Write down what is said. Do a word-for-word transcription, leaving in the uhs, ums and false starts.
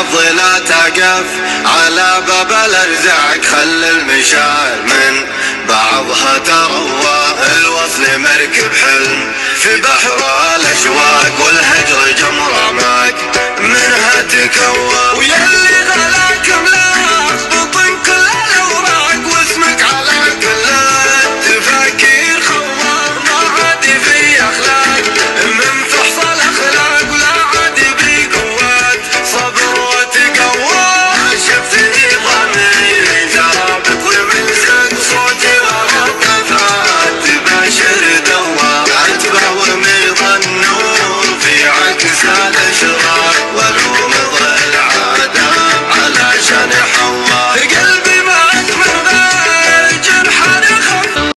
الحظ لا تقف على باب الارزاق، خل المشاعر من بعضها تروى، الوصل مركب حلم في بحر الاشواق، والهجر جمر معك منها تكوى، ويلي غلا